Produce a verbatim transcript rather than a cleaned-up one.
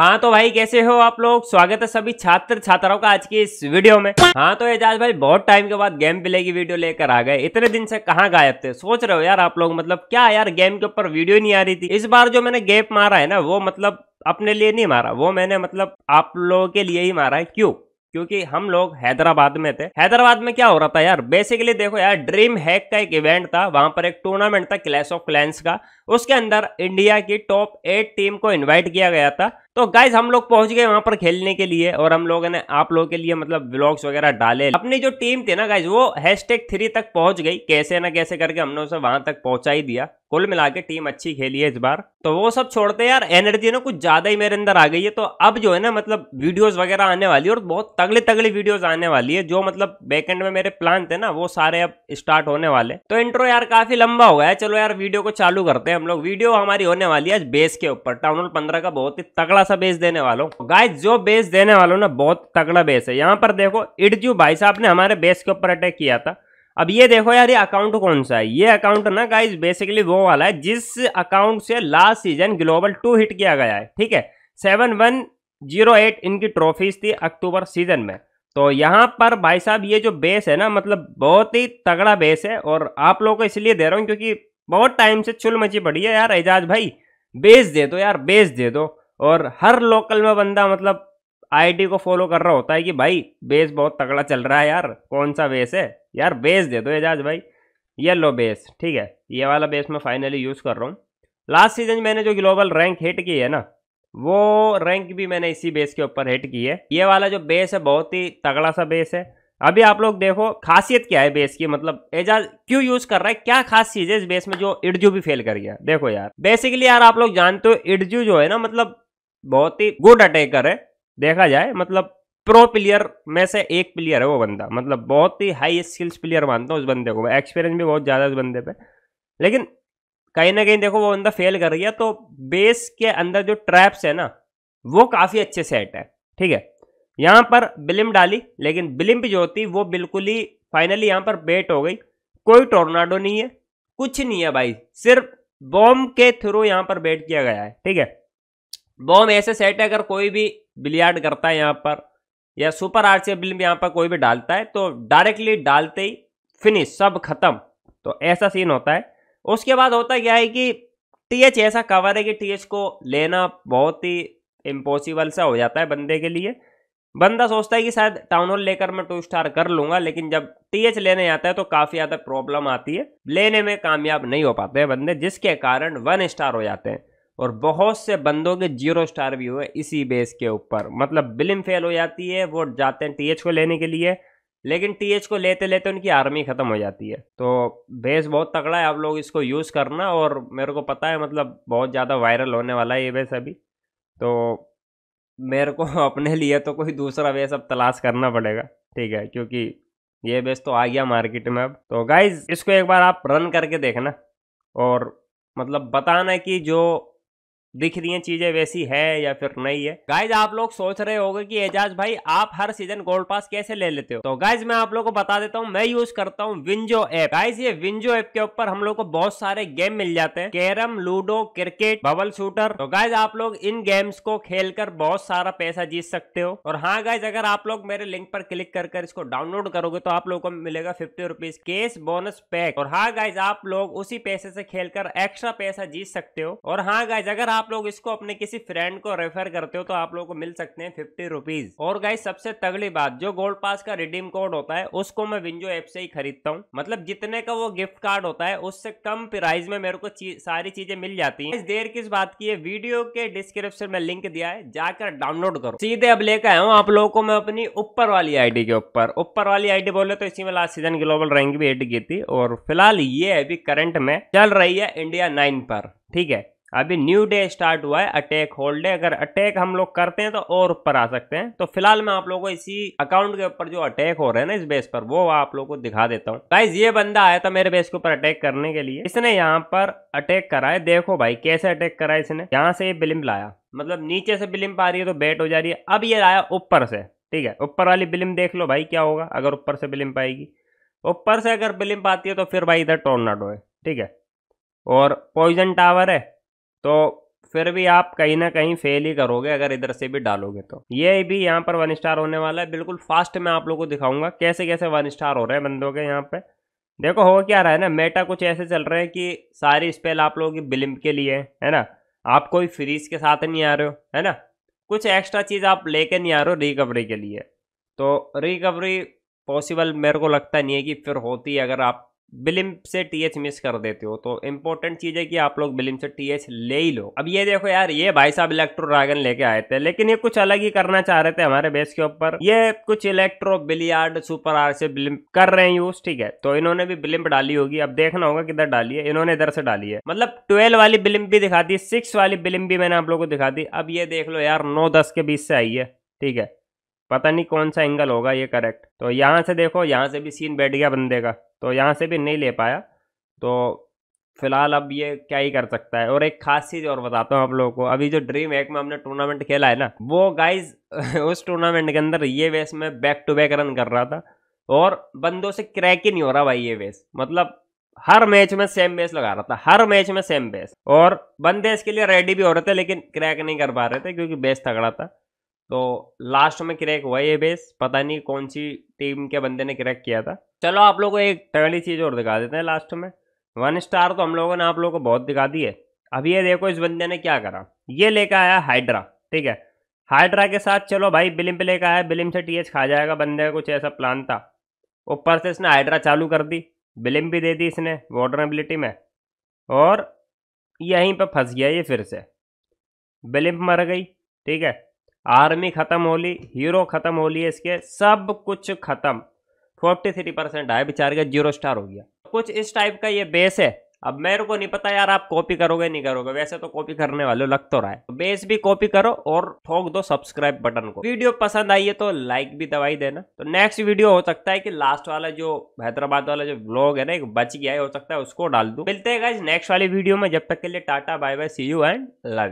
हाँ तो भाई कैसे हो आप लोग, स्वागत है सभी छात्र छात्राओं का आज की इस वीडियो में। हाँ तो एजाज भाई बहुत टाइम के बाद गेम प्ले की वीडियो लेकर आ गए, इतने दिन से कहाँ गायब थे। सोच रहे हो यार आप लोग, मतलब क्या यार गेम के ऊपर वीडियो नहीं आ रही थी। इस बार जो मैंने गैप मारा है ना, वो मतलब अपने लिए नहीं मारा, वो मैंने मतलब आप लोगों के लिए ही मारा है। क्यों? क्योंकि हम लोग हैदराबाद में थे। हैदराबाद में क्या हो रहा था यार, बेसिकली देखो यार ड्रीम हैक का एक इवेंट था, वहां पर एक टूर्नामेंट था क्लैश ऑफ क्लैंस का। उसके अंदर इंडिया की टॉप एट टीम को इनवाइट किया गया था। तो गाइज हम लोग पहुंच गए वहां पर खेलने के लिए, और हम लोगों ने आप लोगों के लिए मतलब व्लॉग्स वगैरह डाले। अपनी जो टीम थी ना गाइज, वो हैशटैग थ्री तक पहुंच गई, कैसे ना कैसे करके हमने उसे वहां तक पहुंचा ही दिया। कुल मिला के टीम अच्छी खेली है इस बार। तो वो सब छोड़ते यार, एनर्जी ना कुछ ज्यादा ही मेरे अंदर आ गई है। तो अब जो है ना मतलब वीडियोस वगैरह आने वाली है, और बहुत तगड़ी तगड़ी वीडियोस आने वाली है। जो मतलब बैकएंड में मेरे प्लान थे ना, वो सारे अब स्टार्ट होने वाले। तो इंट्रो यार काफी लंबा हो गया है, चलो यार वीडियो को चालू करते हैं हम लोग। वीडियो हमारी होने वाली है आज बेस के ऊपर, टाउन हॉल पंद्रह का बहुत ही तगड़ा सा बेस देने वाला हूँ। गाइस जो बेस देने वाला हूँ ना, बहुत तगड़ा बेस है। यहाँ पर देखो इट्जू भाई साहब ने हमारे बेस के ऊपर अटैक किया था। अब ये देखो यार ये अकाउंट कौन सा है। ये अकाउंट ना गाइज बेसिकली वो वाला है जिस अकाउंट से last season global two hit किया गया है, ठीक है। सेवन वन जीरो एट इनकी ट्रॉफीज थी अक्टूबर सीजन में। तो यहाँ पर भाई साहब ये जो बेस है ना, मतलब बहुत ही तगड़ा बेस है, और आप लोगों को इसलिए दे रहा हूँ क्योंकि बहुत टाइम से चुल मची पड़ी है यार, एजाज भाई बेस दे दो यार, बेस दे दो। और हर लोकल में बंदा मतलब आईडी को फॉलो कर रहा होता है कि भाई बेस बहुत तगड़ा चल रहा है यार, कौन सा बेस है यार, बेस दे दो एजाज भाई। ये लो बेस, ठीक है, ये वाला बेस मैं फाइनली यूज़ कर रहा हूँ। लास्ट सीजन मैंने जो ग्लोबल रैंक हिट की है ना, वो रैंक भी मैंने इसी बेस के ऊपर हिट की है। ये वाला जो बेस है बहुत ही तगड़ा सा बेस है। अभी आप लोग देखो खासियत क्या है बेस की, मतलब एजाज क्यों यूज कर रहा है, क्या खास चीज़ है इस बेस में जो इट्जू भी फेल कर गया। देखो यार बेसिकली यार आप लोग जानते हो इट्जू जो है ना, मतलब बहुत ही गुड अटैकर है। देखा जाए मतलब प्रो प्लेयर में से एक प्लेयर है वो बंदा, मतलब बहुत ही हाई स्किल्स प्लेयर मानता हूँ उस बंदे को, एक्सपीरियंस भी बहुत ज़्यादा उस बंदे पे। लेकिन कहीं ना कहीं देखो वो बंदा फेल कर गया। तो बेस के अंदर जो ट्रैप्स है ना, वो काफ़ी अच्छे सेट है, ठीक है। यहाँ पर बिलिम डाली, लेकिन बिलिम जो होती वो बिल्कुल ही फाइनली यहाँ पर बेट हो गई। कोई टोर्नाडो नहीं है, कुछ नहीं है भाई, सिर्फ बॉम्ब के थ्रू यहाँ पर बेट किया गया है, ठीक है। बॉम्ब ऐसे सेट है अगर कोई भी बिलियार्ड करता है यहाँ पर, या सुपर आर्ट से बिलिम यहाँ पर कोई भी डालता है, तो डायरेक्टली डालते ही फिनिश, सब खत्म। तो ऐसा सीन होता है। उसके बाद होता क्या है कि टीएच ऐसा कवर है कि टीएच को लेना बहुत ही इम्पॉसिबल सा हो जाता है बंदे के लिए। बंदा सोचता है कि शायद टाउन हॉल लेकर मैं टू स्टार कर लूँगा, लेकिन जब टीएच लेने आता है तो काफ़ी ज़्यादा प्रॉब्लम आती है, लेने में कामयाब नहीं हो पाते हैं बंदे, जिसके कारण वन स्टार हो जाते हैं। और बहुत से बंदों के जीरो स्टार भी हुए इसी बेस के ऊपर। मतलब बिलिम फेल हो जाती है, वो जाते हैं टीएच को लेने के लिए, लेकिन टीएच को लेते लेते उनकी आर्मी ख़त्म हो जाती है। तो बेस बहुत तगड़ा है, आप लोग इसको यूज़ करना। और मेरे को पता है मतलब बहुत ज़्यादा वायरल होने वाला है ये बेस अभी, तो मेरे को अपने लिए तो कोई दूसरा बेस अब तलाश करना पड़ेगा, ठीक है, क्योंकि ये बेस तो आ गया मार्केट में अब। तो गाइज़ इसको एक बार आप रन करके देखना, और मतलब बताना कि जो दिख रही हैं चीज़ें वैसी है या फिर नहीं है। गाइज आप लोग सोच रहे होंगे कि एजाज भाई आप हर सीजन गोल्ड पास कैसे ले लेते हो, तो गाइज मैं आप लोग को बता देता हूँ। मैं यूज करता हूँ विंजो ऐप। गाइज ये विंजो ऐप के ऊपर हम लोग को बहुत सारे गेम मिल जाते हैं, carrom, ludo, cricket, bubble shooter. तो गाइज आप लोग इन गेम्स को खेलकर बहुत सारा पैसा जीत सकते हो। और हाँ गाइज अगर आप लोग मेरे लिंक पर क्लिक कर कर इसको डाउनलोड करोगे तो आप लोग को मिलेगा fifty rupees cash bonus pack. और हाँ गाइज आप लोग उसी पैसे से खेलकर एक्स्ट्रा पैसा जीत सकते हो। और हाँ गाइज अगर आप लोग इसको अपने किसी फ्रेंड को रेफर करते हो तो आप लोगों को मिल सकते हैं फिफ्टी रुपीज। और गाइस सबसे तगड़ी बात, जो गोल्ड पास का रिडीम कोड होता है उसको मैं विंजो ऐप से ही खरीदता हूँ। मतलब जितने का वो गिफ्ट कार्ड होता है उससे कम प्राइस में मेरे को चीज, सारी चीजें मिल जाती हैं। इस देर किस बात की है, वीडियो के डिस्क्रिप्शन में लिंक दिया है, जाकर डाउनलोड करो। सीधे अब लेकर आया हूँ आप लोगों को मैं अपनी ऊपर वाली आईडी के ऊपर। ऊपर वाली आईडी बोले तो इसी में लास्ट सीजन ग्लोबल रैंक भी हिट की थी, और फिलहाल ये अभी करंट में चल रही है इंडिया नाइन पर, ठीक है। अभी न्यू डे स्टार्ट हुआ है, अटैक होल्ड डे। अगर अटैक हम लोग करते हैं तो और ऊपर आ सकते हैं। तो फिलहाल मैं आप लोगों को इसी अकाउंट के ऊपर जो अटैक हो रहे हैं ना इस बेस पर, वो आप लोगों को दिखा देता हूँ। गाइस ये बंदा आया था मेरे बेस के ऊपर अटैक करने के लिए, इसने यहाँ पर अटैक कराया। देखो भाई कैसे अटैक करा इसने, यहाँ से ये बिलिम लाया, मतलब नीचे से बिलिम पा रही है तो बैट हो जा रही है। अब ये आया ऊपर से, ठीक है, ऊपर वाली बिलिम देख लो भाई क्या होगा अगर ऊपर से बिलिम पाएगी। ऊपर से अगर बिलिम पाती है तो फिर भाई इधर टोर्नाडो है, ठीक है, और पॉइजन टावर है। तो फिर भी आप कहीं ना कहीं फेल ही करोगे अगर इधर से भी डालोगे तो। ये भी यहाँ पर वन स्टार होने वाला है। बिल्कुल फास्ट में आप लोगों को दिखाऊंगा कैसे कैसे वन स्टार हो रहे हैं बंदों के। यहाँ पे देखो हो क्या रहा है ना, मेटा कुछ ऐसे चल रहे हैं कि सारी स्पेल आप लोगों की ब्लिम्प के लिए है, है ना। आप कोई फ्रीज के साथ नहीं आ रहे हो, है ना। कुछ एक्स्ट्रा चीज़ आप लेके नहीं आ रहे हो रिकवरी के लिए, तो रिकवरी पॉसिबल मेरे को लगता नहीं है कि फिर होती है अगर आप बिलिम्प से टीएच मिस कर देते हो। तो इंपॉर्टेंट चीज़ है कि आप लोग बिलिम्प से टीएच ले ही लो। अब ये देखो यार, ये भाई साहब इलेक्ट्रो ड्रैगन लेके आए थे, लेकिन ये कुछ अलग ही करना चाह रहे थे हमारे बेस के ऊपर। ये कुछ इलेक्ट्रो बिलियार्ड सुपर आर से बिलिम्प कर रहे हैं यूज, ठीक है। तो इन्होंने भी बिलिम्प डाली होगी, अब देखना होगा किधर डाली है। इन्होंने इधर से डाली है, मतलब ट्वेल्व वाली बिलिम्प भी दिखा दी, सिक्स वाली बिलिम्प भी मैंने आप लोगों को दिखा दी। अब ये देख लो यार, नौ दस के बीच से आई है, ठीक है। पता नहीं कौन सा एंगल होगा ये करेक्ट। तो यहाँ से देखो, यहाँ से भी सीन बैठ गया बंदे का, तो यहाँ से भी नहीं ले पाया। तो फिलहाल अब ये क्या ही कर सकता है। और एक खास चीज़ और बताता हूँ आप लोगों को, अभी जो ड्रीम हैक में हमने टूर्नामेंट खेला है ना, वो गाइज उस टूर्नामेंट के अंदर ये वेस में बैक टू बैक रन कर रहा था और बंदों से क्रैक ही नहीं हो रहा भाई ये वेस। मतलब हर मैच में सेम बेस लगा रहा था, हर मैच में सेम बेस, और बंदे इसके लिए रेडी भी हो रहे थे लेकिन क्रैक नहीं कर पा रहे थे क्योंकि बेस तगड़ा था। तो लास्ट में क्रैक हुआ ये बेस, पता नहीं कौन सी टीम के बंदे ने क्रैक किया था। चलो आप लोगों को एक तगड़ी चीज़ और दिखा देते हैं लास्ट में। वन स्टार तो हम लोगों ने आप लोगों को बहुत दिखा दी है। अब ये देखो इस बंदे ने क्या करा, ये लेकर आया हाइड्रा, ठीक है। हाइड्रा के साथ चलो भाई बिलिम्प लेकर आया, बिलिम्प से टीएच खा जाएगा बंदे का, कुछ ऐसा प्लान था। ऊपर से इसने हाइड्रा चालू कर दी, बिलिम्प भी दे दी इसने वाटर एबिलिटी में, और यहीं पर फंस गया ये फिर से। बिलिम्प मर गई, ठीक है। आर्मी ख़त्म हो ली, हीरो ख़त्म हो लिए इसके, सब कुछ ख़त्म। तैंतालीस परसेंट आया बेचारे का, जीरो स्टार हो गया। कुछ इस टाइप का ये बेस है। अब मेरे को नहीं पता यार आप कॉपी करोगे नहीं करोगे, वैसे तो कॉपी करने वाले लग तो रहा है। बेस भी कॉपी करो और ठोक दो सब्सक्राइब बटन को। वीडियो पसंद आई है तो लाइक भी दवाई देना। तो नेक्स्ट वीडियो हो सकता है कि लास्ट वाला जो हैदराबाद वाला जो व्लॉग है ना, एक बच गया है, हो सकता है उसको डाल दूं। मिलते हैं गाइस नेक्स्ट वाली वीडियो में, जब तक के लिए tata bye bye, see you and love.